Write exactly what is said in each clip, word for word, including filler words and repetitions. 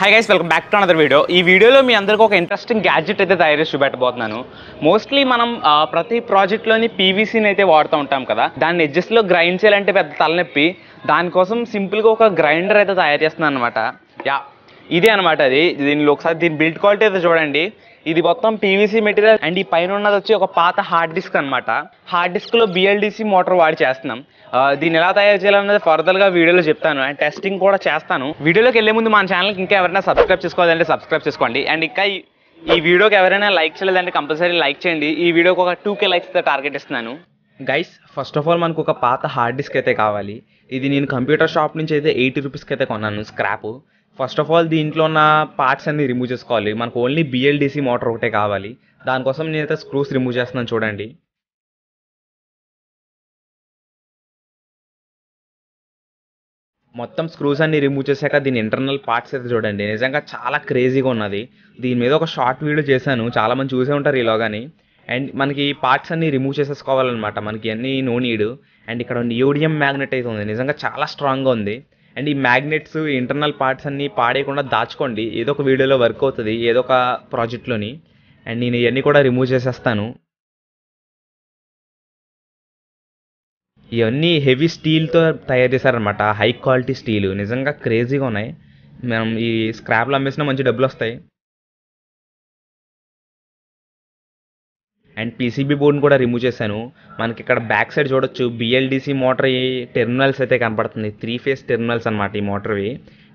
Hi guys welcome back to another video ई video में अंदर को इंट्रेस्टिंग गैजेट तैयारी चूपेट्टबोतुन्नानु मोस्टली मनम प्रति प्रोजेक्ट पीवीसी नैते वाडुतू उंटाम कदा दानि एजेस लो ग्राइंड चेयालंटे पेद्द तलनोप्पि दानि कोसम सिंपल गा ओक ग्राइंडर अयिते तैयार चेस्तुन्नानु अन्नमाट या इदे अन्नमाट अदि दीनिलो ओकसारि दीनि बिल्ड क्वालिटी अयिते चूडंडी ఇది మొత్తం పీవీసీ మెటీరియల్ అండ్ ఈ పైన ఉన్నది వచ్చి ఒక పాత హార్డ్ డిస్క్ అన్నమాట. హార్డ్ డిస్క్ లో బీఎల్డీసీ మోటార్ వాడి చేస్తున్నాం. దీన్ని ఎలా తయారు చేయాలన్నది ఫర్దర్ గా వీడియోలో చెప్తాను అండ్ టెస్టింగ్ కూడా చేస్తాను. వీడియోలోకి వెళ్ళే ముందు మన ఛానల్ కి ఇంకా ఎవరైనా సబ్స్క్రైబ్ చేసుకోవాలంటే సబ్స్క్రైబ్ చేసుకోండి అండ్ ఇంకా ఈ వీడియోకి ఎవరైనా లైక్ చేయలేదంటే కంపల్సరీ లైక్ చేయండి. ఈ వీడియోకి ఒక టూ కే లైక్స్ తో టార్గెట్ ఇస్తున్నాను. గైస్ ఫస్ట్ ఆఫ్ ఆల్ మనకు ఒక పాత హార్డ్ డిస్క్ అయితే కావాలి. ఇది నేను కంప్యూటర్ షాప్ నుంచి అయితే ఎయిటీ రూపీస్ కి అయితే కొన్నాను స్క్రాప్. ఫస్ట్ ఆఫ్ ఆల్ దీంట్లో ఉన్న పార్ట్స్ అన్ని రిమూవ్ చేసుకోవాలి. మనకు ఓన్లీ బిఎల్డిసి మోటార్ ఒకటే కావాలి. దానికోసం నేనైతే స్క్రూస్ రిమూవ్ చేస్తున్నాను చూడండి. మొత్తం స్క్రూస్ అన్ని రిమూవ్ చేశాక దీని ఇంటర్నల్ పార్ట్స్ అయితే చూడండి. నిజంగా చాలా క్రేజీగా ఉన్నది. దీని మీద ఒక షార్ట్ వీడియో చేశాను, చాలా మంది చూసే ఉంటారు ఈలోగాని. అండ్ మనకి పార్ట్స్ అన్ని రిమూవ్ చేసేసుకోవాలన్నమాట. మనకి అన్ని నో నీడ్. అండ్ ఇక్కడ న్యూడియం మ్యాగ్నెట్ అయితే ఉంది, నిజంగా చాలా స్ట్రాంగ్గా ఉంది. అండ్ ఈ మ్యాగ్నెట్స్ ఇంటర్నల్ పార్ట్స్ అన్నీ పాడేయకుండా దాచుకోండి, ఏదో ఒక వీడియోలో వర్క్ అవుతుంది ఏదో ఒక ప్రాజెక్ట్లోని. అండ్ నేను ఇవన్నీ కూడా రిమూవ్ చేసేస్తాను. ఇవన్నీ హెవీ స్టీల్తో తయారు చేశారనమాట, హై క్వాలిటీ స్టీలు. నిజంగా క్రేజీగా ఉన్నాయి. మనం ఈ స్క్రాప్లు అమ్మేసినా మంచి డబ్బులు వస్తాయి. అండ్ పీసీబీ బోర్డ్ని కూడా రిమూవ్ చేశాను. మనకి ఇక్కడ బ్యాక్ సైడ్ చూడొచ్చు బిఎల్డిసి మోటార్ టెర్మినల్స్ అయితే కనపడుతుంది. త్రీ ఫేస్ టెర్మినల్స్ అనమాట ఈ మోటార్వి.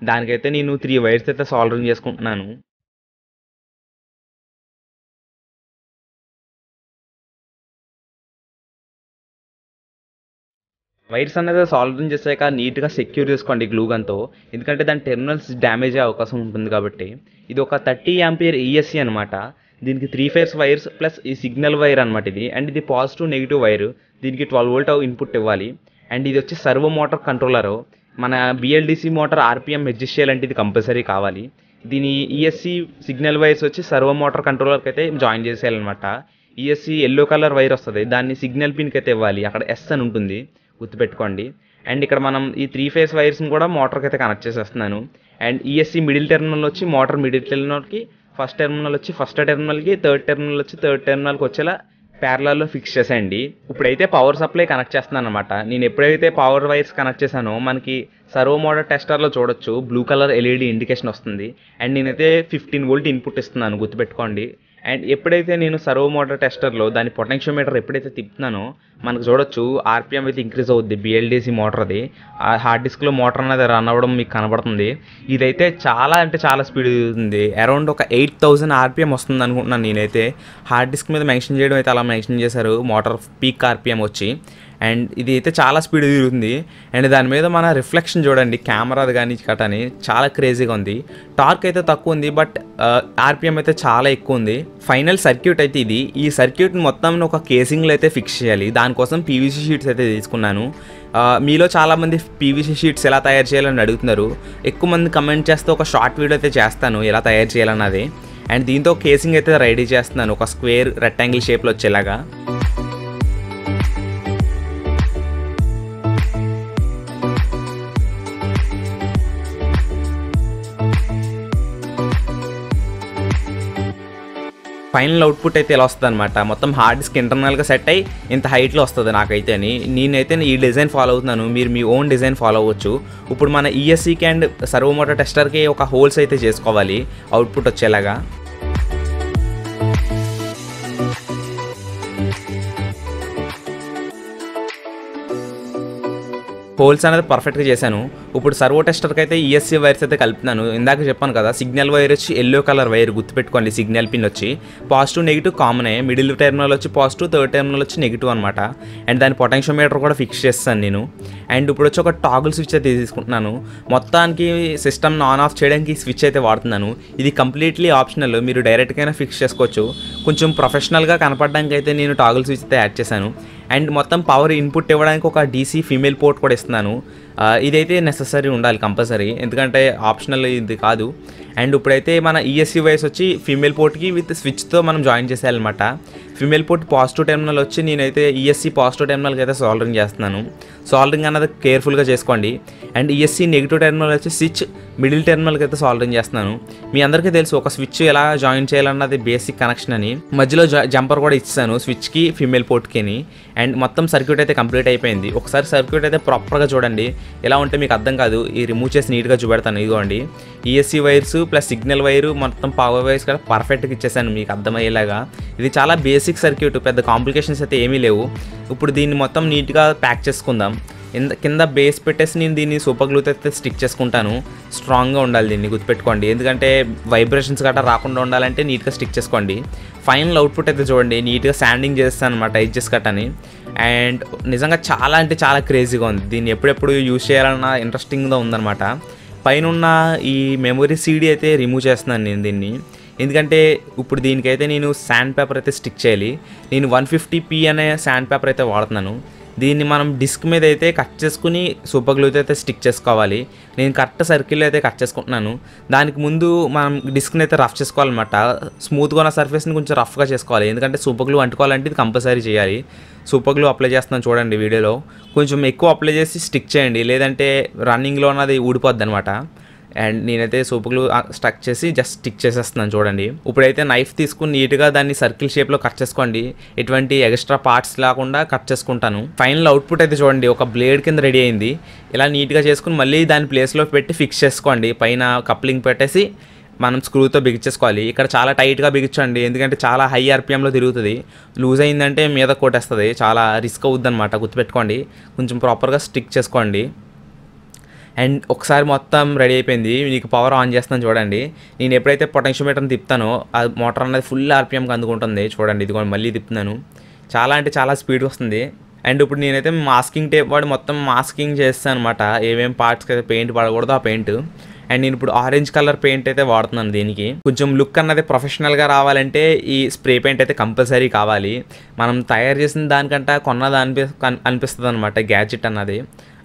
దానికైతే నేను త్రీ వైర్స్ అయితే సాల్డరింగ్ చేసుకుంటున్నాను. వైర్స్ అనేది సాల్డరింగ్ చేసాక నీట్గా సెక్యూర్ చేసుకోండి గ్లూగన్తో, ఎందుకంటే దాని టెర్మినల్స్ డ్యామేజ్ అయ్యే అవకాశం ఉంటుంది కాబట్టి. ఇది ఒక థర్టీ యాంపియర్ ఈఎస్సీ అనమాట. దీనికి త్రీ ఫేర్స్ వైర్స్ ప్లస్ ఈ సిగ్నల్ వైర్ అనమాట ఇది. అండ్ ఇది పాజిటివ్ నెగిటివ్ వైర్. దీనికి ట్వెల్వ్ వోల్ట్ ఇన్పుట్ ఇవ్వాలి. అండ్ ఇది వచ్చి సర్వో మోటార్ కంట్రోలరు. మన బిఎల్డిసి మోటార్ ఆర్పిఎం అడ్జస్ట్ చేయాలంటే ఇది కంపల్సరీ కావాలి. దీని ఈఎస్సీ సిగ్నల్ వైర్స్ వచ్చి సర్వో మోటార్ కంట్రోలర్కి అయితే జాయిన్ చేసేయాలన్నమాట. ఈఎస్సీ ఎల్లో కలర్ వైర్ వస్తుంది, దాన్ని సిగ్నల్ పిన్కి అయితే ఇవ్వాలి. అక్కడ ఎస్ అని ఉంటుంది, గుర్తుపెట్టుకోండి. అండ్ ఇక్కడ మనం ఈ త్రీ ఫేస్ వైర్స్ని కూడా మోటార్కి అయితే కనెక్ట్ చేసేస్తున్నాను. అండ్ ఈఎస్సీ మిడిల్ టెర్మినల్ వచ్చి మోటార్ మిడిల్ టెర్మినల్కి, ఫస్ట్ టెర్మినల్ వచ్చి ఫస్ట్ టెర్మినల్కి, థర్డ్ టెర్మినల్ వచ్చి థర్డ్ టెర్మినల్కి వచ్చేలా ప్యారలల్లో ఫిక్స్ చేసేయండి. ఇప్పుడైతే పవర్ సప్లై కనెక్ట్ చేస్తున్నాను అనమాట. నేను ఎప్పుడైతే పవర్ వైర్స్ కనెక్ట్ చేశానో మనకి సర్వో మోటార్ టెస్టర్లో చూడొచ్చు బ్లూ కలర్ ఎల్ఈడి ఇండికేషన్ వస్తుంది. అండ్ నేనైతే ఫిఫ్టీన్ వోల్ట్ ఇన్పుట్ ఇస్తున్నాను, గుర్తుపెట్టుకోండి. అండ్ ఎప్పుడైతే నేను సర్వో మోటార్ టెస్టర్లో దాని పొటెన్షియోమీటర్ ఎప్పుడైతే తిప్పుతున్నానో మనకు చూడొచ్చు ఆర్పిఎం అయితే ఇంక్రీజ్ అవుద్ది. బిఎల్డిసి మోటార్ది ఆ హార్డ్ డిస్క్లో మోటార్ అనేది రన్ అవ్వడం మీకు కనబడుతుంది. ఇదైతే చాలా అంటే చాలా స్పీడ్ అవుతుంది. అరౌండ్ ఒక ఎయిట్ థౌజండ్ ఆర్పిఎం వస్తుంది అనుకుంటున్నాను నేనైతే. హార్డ్ డిస్క్ మీద మెన్షన్ చేయడం అయితే అలా మెన్షన్ చేశారు మోటార్ పీక్ ఆర్పిఎం వచ్చి. అండ్ ఇది అయితే చాలా స్పీడ్ తిరుగుతుంది. అండ్ దాని మీద మన రిఫ్లెక్షన్ చూడండి కెమెరాది కానీ కటని చాలా క్రేజీగా ఉంది. టార్క్ అయితే తక్కువ ఉంది బట్ ఆర్పిఎం అయితే చాలా ఎక్కువ ఉంది. ఫైనల్ సర్క్యూట్ అయితే ఇది. ఈ సర్క్యూట్ మొత్తం ఒక కేసింగ్లో అయితే ఫిక్స్ చేయాలి. దానికోసం పీవీసీ షీట్స్ అయితే తీసుకున్నాను. మీలో చాలామంది పీవీసీ షీట్స్ ఎలా తయారు చేయాలని అడుగుతున్నారు. ఎక్కువ మంది కమెంట్ చేస్తే ఒక షార్ట్ వీడియో అయితే చేస్తాను ఎలా తయారు చేయాలన్నది. అండ్ దీంతో కేసింగ్ అయితే రెడీ చేస్తున్నాను ఒక స్క్వేర్ రెక్టాంగిల్ షేప్లో వచ్చేలాగా. ఫైనల్ అవుట్పుట్ అయితే ఇలా వస్తుంది అనమాట. మొత్తం హార్డ్ డిస్క్ ఇంటర్నల్గా సెట్ అయ్యి ఇంత హైట్లో వస్తుంది నాకైతే అని. నేనైతే ఈ డిజైన్ ఫాలో అవుతున్నాను, మీరు మీ ఓన్ డిజైన్ ఫాలో అవ్వచ్చు. ఇప్పుడు మన ఈఎస్సీకి అండ్ సర్వో మోటార్ టెస్టర్కి ఒక హోల్స్ అయితే చేసుకోవాలి అవుట్పుట్ వచ్చేలాగా. హోల్స్ అనేది పర్ఫెక్ట్గా చేశాను. ఇప్పుడు సర్వో టెస్టర్కి అయితే ఈఎస్సీ వైర్స్ అయితే కలుపుతున్నాను. ఇందాక చెప్పాను కదా సిగ్నల్ వైర్ వచ్చి ఎల్లో కలర్ వైర్, గుర్తుపెట్టుకోండి. సిగ్నల్ పిన్ వచ్చి పాజిటివ్ నెగిటివ్ కామనే. మిడిల్ టెర్మినల్ వచ్చి పాజిటివ్, థర్డ్ టెర్మినల్ వచ్చి నెగిటివ్ అనమాట. అండ్ దాని పొటెన్షియోమీటర్ కూడా ఫిక్స్ చేస్తాను నేను. అండ్ ఇప్పుడు వచ్చి ఒక టాగుల్ స్విచ్ అయితే తీసుకుంటున్నాను. మొత్తానికి సిస్టమ్ని ఆన్ ఆఫ్ చేయడానికి స్విచ్ అయితే వాడుతున్నాను. ఇది కంప్లీట్లీ ఆప్షనల్, మీరు డైరెక్ట్గా ఫిక్స్ చేసుకోవచ్చు. కొంచెం ప్రొఫెషనల్గా కనపడడానికి అయితే నేను టాగుల్ స్విచ్ అయితే యాడ్ చేశాను. అండ్ మొత్తం పవర్ ఇన్పుట్ ఇవ్వడానికి ఒక డీసీ ఫీమేల్ పోర్ట్ కూడా ఇస్తున్నాను. ఇదైతే నెససరీ ఉండాలి కంపల్సరీ, ఎందుకంటే ఆప్షనల్ ఇది కాదు. అండ్ ఇప్పుడైతే మన ఈఎస్సీ వైర్స్ వచ్చి ఫీమేల్ పోర్ట్కి విత్ స్విచ్తో మనం జాయిన్ చేసేయాలన్నమాట. ఫీమేల్ పోర్ట్ పాజిటివ్ టెర్మినల్ వచ్చి నేనైతే ఈఎస్సీ పాజిటివ్ టెర్మినల్కి అయితే సాల్డరింగ్ చేస్తున్నాను. సాల్డరింగ్ అనేది కేర్ఫుల్గా చేసుకోండి. అండ్ ఈఎస్సీ నెగిటివ్ టెర్మినల్ వచ్చి స్విచ్ మిడిల్ టెర్మినల్కి అయితే సాల్డరింగ్ చేస్తున్నాను. మీ అందరికీ తెలుసు ఒక స్విచ్ ఎలా జాయిన్ చేయాలన్నది బేసిక్ కనెక్షన్ అని, మధ్యలో జంపర్ కూడా ఇచ్చాను స్విచ్కి ఫీమేల్ పోర్ట్కి అని. అండ్ మొత్తం సర్క్యూట్ అయితే కంప్లీట్ అయిపోయింది. ఒకసారి సర్క్యూట్ అయితే ప్రాపర్గా చూడండి, ఎలా ఉంటే మీకు అర్థం కాదు. ఈ రిమూవ్ చేసి నీట్గా చూపెడతాను. ఇదిగోండి ESC wires plus signal wire మొత్తం పవర్ వైర్స్ కూడా పర్ఫెక్ట్గా ఇచ్చేసాను మీకు అర్థమయ్యేలాగా. ఇది చాలా బేసిక్ సర్క్యూట్, పెద్ద కాంప్లికేషన్స్ అయితే ఏమీ లేవు. ఇప్పుడు దీన్ని మొత్తం నీట్గా ప్యాక్ చేసుకుందాం. కింద బేస్ పెట్టేసి నేను దీన్ని సూపర్ గ్లూతో అయితే స్టిక్ చేసుకుంటాను. స్ట్రాంగ్గా ఉండాలి దీన్ని గుర్తుపెట్టుకోండి, ఎందుకంటే వైబ్రేషన్స్ గట్రా రాకుండా ఉండాలంటే నీట్గా స్టిక్ చేసుకోండి. ఫైనల్ అవుట్పుట్ అయితే చూడండి, నీట్గా శాండింగ్ చేస్తాను అనమాట ఎడ్జెస్ కట్ అని. అండ్ నిజంగా చాలా అంటే చాలా క్రేజీగా ఉంది. దీన్ని ఎప్పుడెప్పుడు యూజ్ చేయాలన్న ఇంట్రెస్టింగ్గా ఉందన్నమాట. పైన ఉన్న ఈ మెమరీ సీడీ అయితే రిమూవ్ చేస్తున్నాను నేను దీన్ని, ఎందుకంటే ఇప్పుడు దీనికైతే నేను శాండ్ పేపర్ అయితే స్టిక్ చేయాలి. నేను వన్ ఫిఫ్టీ పీ అనే శాండ్ పేపర్ అయితే వాడుతున్నాను. దీన్ని మనం డిస్క్ మీద అయితే కట్ చేసుకుని సూపర్ గ్లూతో అయితే స్టిక్ చేసుకోవాలి. నేను కరెక్ట్ సర్కిల్లో అయితే కట్ చేసుకుంటున్నాను. దానికి ముందు మనం డిస్క్ని అయితే రఫ్ చేసుకోవాలన్నమాట. స్మూత్గా ఉన్న సర్ఫేస్ని కొంచెం రఫ్గా చేసుకోవాలి, ఎందుకంటే సూపర్ గ్లూ అంటుకోవాలంటే ఇది కంపల్సరీ చేయాలి. సూపర్ గ్లూ అప్లై చేస్తున్నాను చూడండి వీడియోలో, కొంచెం ఎక్కువ అప్లై చేసి స్టిక్ చేయండి, లేదంటే రన్నింగ్లో ఉన్నది ఊడిపోద్ది అనమాట. అండ్ నేనైతే సూపర్ గ్లూ స్టక్ చేసి జస్ట్ స్టిక్ చేసేస్తున్నాను చూడండి. ఇప్పుడైతే నైఫ్ తీసుకుని నీట్గా దాన్ని సర్కిల్ షేప్లో కట్ చేసుకోండి, ఎటువంటి ఎక్స్ట్రా పార్ట్స్ లేకుండా కట్ చేసుకుంటాను. ఫైనల్ అవుట్పుట్ అయితే చూడండి ఒక బ్లేడ్ కింద రెడీ అయింది. ఇలా నీట్గా చేసుకుని మళ్ళీ దాని ప్లేస్లో పెట్టి ఫిక్స్ చేసుకోండి. పైన కప్లింగ్ పెట్టేసి మనం స్క్రూతో బిగించేసుకోవాలి. ఇక్కడ చాలా టైట్గా బిగించండి, ఎందుకంటే చాలా హై ఆర్పిఎంలో తిరుగుతుంది. లూజ్ అయిందంటే మీద కొట్టేస్తుంది, చాలా రిస్క్ అవుద్ది అనమాట గుర్తుపెట్టుకోండి. కొంచెం ప్రాపర్గా స్టిక్ చేసుకోండి. అండ్ ఒకసారి మొత్తం రెడీ అయిపోయింది. మీకు పవర్ ఆన్ చేస్తాను చూడండి. నేను ఎప్పుడైతే పొటెన్షియోమీటర్ని తిప్పుతానో ఆ మోటార్ అనేది ఫుల్ ఆర్పిఎంకి అందుకుంటుంది చూడండి. ఇది మళ్ళీ తిప్పుతున్నాను, చాలా అంటే చాలా స్పీడ్ వస్తుంది. అండ్ ఇప్పుడు నేనైతే మాస్కింగ్ టేప్ వాడి మొత్తం మాస్కింగ్ చేస్తాను అనమాట. ఏమేమి పార్ట్స్కి అయితే పెయింట్ పడకూడదు ఆ పెయింట్. అండ్ నేను ఇప్పుడు ఆరెంజ్ కలర్ పెయింట్ అయితే వాడుతున్నాను దీనికి. కొంచెం లుక్ అన్నది ప్రొఫెషనల్గా రావాలంటే ఈ స్ప్రే పెయింట్ అయితే కంపల్సరీ కావాలి. మనం తయారు చేసిన దానికంటే కొన్నది అనిపి అనిపిస్తుంది అనమాట గ్యాడ్జెట్ అన్నది.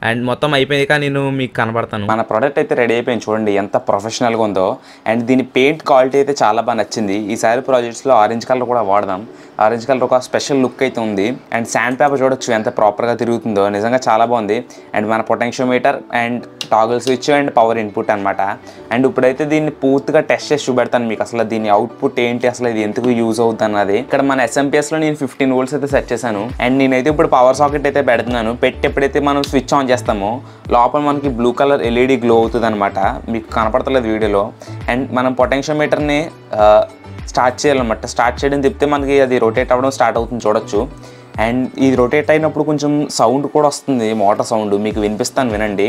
అండ్ మొత్తం అయిపోయాక నేను మీకు కనబడతాను. మన ప్రోడక్ట్ అయితే రెడీ అయిపోయింది చూడండి, ఎంత ప్రొఫెషనల్గా ఉందో. అండ్ దీని పెయింట్ క్వాలిటీ అయితే చాలా బాగా నచ్చింది. ఈసారి ప్రాజెక్ట్స్లో ఆరెంజ్ కలర్ కూడా వాడదాం. ఆరెంజ్ కలర్ ఒక స్పెషల్ లుక్ అయితే ఉంది. అండ్ శాండ్ పేపర్ చూడొచ్చు ఎంత ప్రాపర్గా తిరుగుతుందో, నిజంగా చాలా బాగుంది. అండ్ మన potentiometer and toggle switch and power input అనమాట. అండ్ ఇప్పుడైతే దీన్ని పూర్తిగా టెస్ట్ చేసి చూపెడతాను మీకు, అసలు దీని అవుట్పుట్ ఏంటి, అసలు ఇది ఎందుకు యూజ్ అవుతుంది అన్నది. ఇక్కడ మన ఎస్ఎంపిఎస్లో నేను ఫిఫ్టీన్ వోల్ట్స్ అయితే సెట్ చేశాను. అండ్ నేనైతే ఇప్పుడు పవర్ సాకెట్ అయితే పెడుతున్నాను. పెట్టి ఎప్పుడైతే మనం స్విచ్ ఆన్ చేస్తామో లోపల మనకి బ్లూ కలర్ ఎల్ఈడి గ్లో అవుతుంది అనమాట, మీకు కనపడతలేదు వీడియోలో. అండ్ మనం పొటెన్షియోమీటర్ని స్టార్ట్ చేయాలన్నమాట. స్టార్ట్ చేయడం తిప్పితే మనకి అది రొటేట్ అవ్వడం స్టార్ట్ అవుతుంది చూడొచ్చు. అండ్ ఇది రొటేట్ అయినప్పుడు కొంచెం సౌండ్ కూడా వస్తుంది, మోటార్ సౌండ్ మీకు వినిపిస్తాను వినండి.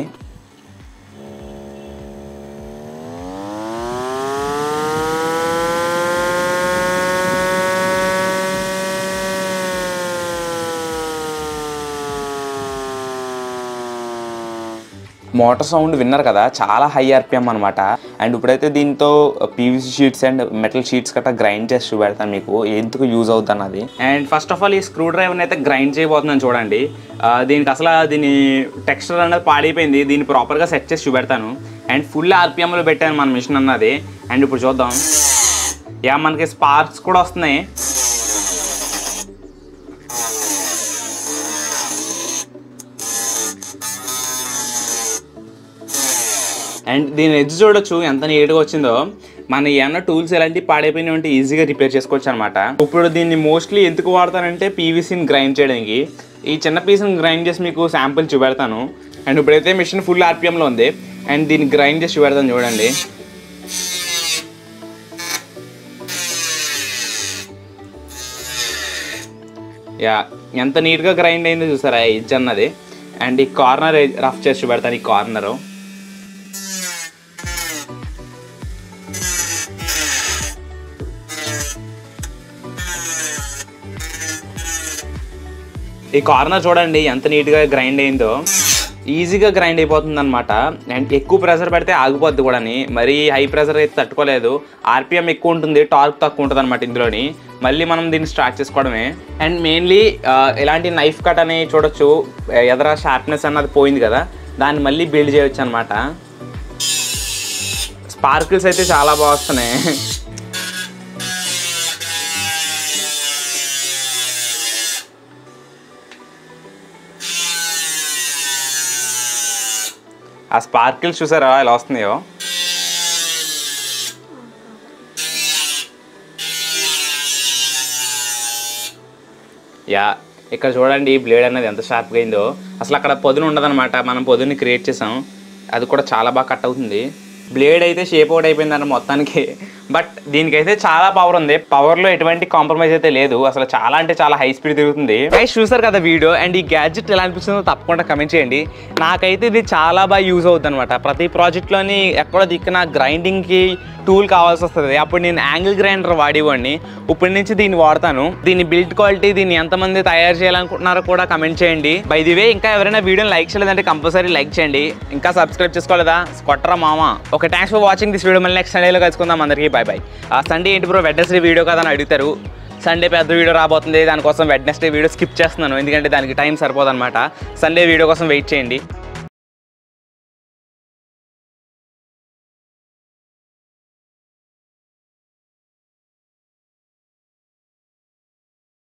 మోటార్ సౌండ్ విన్నారు కదా, చాలా హై ఆర్పిఎం అనమాట. అండ్ ఇప్పుడైతే దీంతో PVC sheets and metal sheets గట్రా గ్రైండ్ చేసి చూపెడతాను మీకు ఎందుకు యూజ్ అవుతుంది అన్నది. అండ్ ఫస్ట్ ఆఫ్ ఆల్ ఈ స్క్రూ డ్రైవర్ని అయితే గ్రైండ్ చేయబోతున్నాను చూడండి. దీనికి అసలు దీని టెక్స్చర్ అనేది పాడైపోయింది, దీన్ని ప్రాపర్గా సెట్ చేసి చూపెడతాను. అండ్ ఫుల్ ఆర్పిఎంలో పెట్టాను మన మిషన్ అన్నది. అండ్ ఇప్పుడు చూద్దాం, యా మనకి స్పార్క్స్ కూడా వస్తున్నాయి. అండ్ దీని ఎడ్జ్ చూడొచ్చు ఎంత నీట్గా వచ్చిందో. మన ఏమన్నా టూల్స్ ఎలాంటివి పాడైపోయినాయి అంటే ఈజీగా రిపేర్ చేసుకోవచ్చు అనమాట. ఇప్పుడు దీన్ని మోస్ట్లీ ఎందుకు వాడతానంటే పీవీసీని గ్రైండ్ చేయడానికి. ఈ చిన్న పీస్ని గ్రైండ్ చేసి మీకు శాంపుల్ చూపెడతాను. అండ్ ఇప్పుడైతే మిషన్ ఫుల్ ఆర్పిఎంలో ఉంది. అండ్ దీన్ని గ్రైండ్ చేసి చూపెడతాను చూడండి. యా ఎంత నీట్గా గ్రైండ్ అయిందో చూసారా ఎడ్జ్ అన్నది. అండ్ ఈ కార్నర్ రఫ్ చేసి చూపెడతాను, ఈ కార్నరు. ఈ కార్నర్ చూడండి ఎంత నీట్గా గ్రైండ్ అయిందో, ఈజీగా గ్రైండ్ అయిపోతుంది అనమాట. అండ్ ఎక్కువ ప్రెషర్ పెడితే ఆగిపోద్ది కూడా, మరీ హై ప్రెషర్ అయితే తట్టుకోలేదు. ఆర్పిఎం ఎక్కువ ఉంటుంది, టార్క్ తక్కువ ఉంటుంది అనమాట ఇందులోని. మళ్ళీ మనం దీన్ని స్టార్ట్ చేసుకోవడమే. అండ్ మెయిన్లీ ఇలాంటి నైఫ్ కట్ అని చూడొచ్చు, ఎదర షార్ప్నెస్ అన్నది పోయింది కదా, దాన్ని మళ్ళీ బిల్డ్ చేయొచ్చు అనమాట. స్పార్కిల్స్ అయితే చాలా బాగా వస్తున్నాయి. ఆ స్పార్కిల్స్ చూసారా ఎలా వస్తున్నాయో. या ఇక్కడ చూడండి ఈ బ్లేడ్ అనేది ఎంత షార్ప్ గా ఉందో అసలు అక్కడ పొదును ఉండదన్నమాట మనం పొదుని క్రియేట్ చేసాం అది కూడా చాలా బాగా కట్ అవుతుంది బ్లేడ్ అయితే షేప్ అవుట్ అయిపోయిందన్న మొత్తానికి బట్ దీనికైతే చాలా పవర్ ఉంది పవర్ లో ఎటువంటి కాంప్రమైజ్ అయితే లేదు అసలు చాలా అంటే చాలా హై స్పీడ్ తిరుగుతుంది గైస్ చూసారు కదా వీడియో అండ్ ఈ గ్యాడ్జెట్ ఎలా అనిపిస్తుందో తప్పకుండా కమెంట్ చేయండి నాకైతే ఇది చాలా బాగా యూజ్ అవుతుందన్నమాట ప్రతి ప్రాజెక్ట్ లోని ఎక్కడో దిక్కున గ్రైండింగ్ కి టూల్ కావాల్సి వస్తుంది అప్పుడు నేను యాంగిల్ గ్రైండర్ వాడేవాడిని ఇప్పటి నుంచి దీన్ని వాడతాను దీని బిల్డ్ క్వాలిటీ దీన్ని ఎంతమంది తయారు చేయాలనుకుంటున్నారో కూడా కమెంట్ చేయండి బై ది వే ఇంకా ఎవరైనా వీడియోని లైక్ చేయలేదంటే కంపల్సరీ లైక్ చేయండి ఇంకా సబ్స్క్రైబ్ చేసుకోలేదా కొట్టరా మామా okay thanks for watching this video మళ్ళీ నెక్స్ట్ సండేలో కలుసుకుందాం అందరికీ బాయ్ బాయ్ ఆ సండే ఏంటి బ్రో వెడ్నెస్డే వీడియో కదా అని అడుగుతారు సండే పెద్ద వీడియో రాబోతుంది దానికోసం వెడ్నెస్డే వీడియో స్కిప్ చేస్తున్నాను ఎందుకంటే దానికి టైం సరిపోదన్నమాట సండే వీడియో కోసం వెయిట్ చేయండి.